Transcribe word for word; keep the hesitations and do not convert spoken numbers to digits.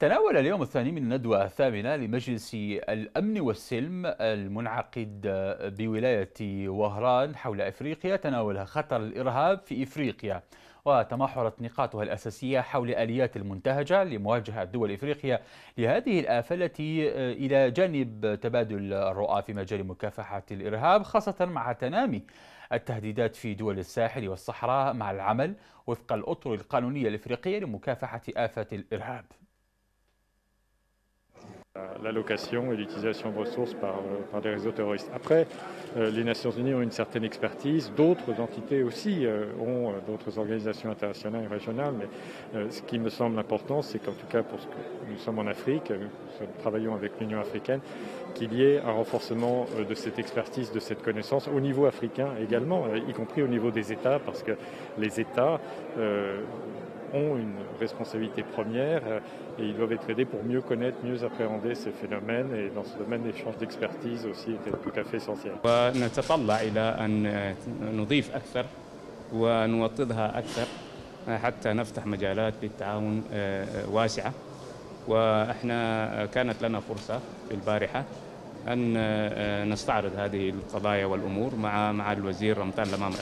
تناول اليوم الثاني من الندوة الثامنة لمجلس الأمن والسلم المنعقد بولاية وهران حول إفريقيا تناولها خطر الإرهاب في إفريقيا، وتمحورت نقاطها الأساسية حول الآليات المنتهجة لمواجهة دول إفريقيا لهذه الآفة التي إلى جانب تبادل الرؤى في مجال مكافحة الإرهاب، خاصة مع تنامي التهديدات في دول الساحل والصحراء مع العمل وفق الأطر القانونية الإفريقية لمكافحة آفة الإرهاب. L'allocation et l'utilisation de ressources par, par des réseaux terroristes. Après, euh, les Nations Unies ont une certaine expertise, d'autres entités aussi euh, ont, euh, d'autres organisations internationales et régionales, mais euh, ce qui me semble important, c'est qu'en tout cas, pour ce que nous sommes en Afrique, nous travaillons avec l'Union africaine, qu'il y ait un renforcement euh, de cette expertise, de cette connaissance, au niveau africain également, euh, y compris au niveau des États, parce que les États... Euh, ont une responsabilité première et ils doivent être aidés pour mieux connaître, mieux appréhender ces phénomènes et dans ce domaine l'échange d'expertise aussi était tout à fait essentiel. ونتطلع إلى أن نضيف أكثر ونوطدها أكثر حتى نفتح مجالات للتعاون واسعة، وإحنا كانت لنا فرصة في البارحة أن نستعرض هذه القضايا والأمور مع مع الوزير رمضان لمامة.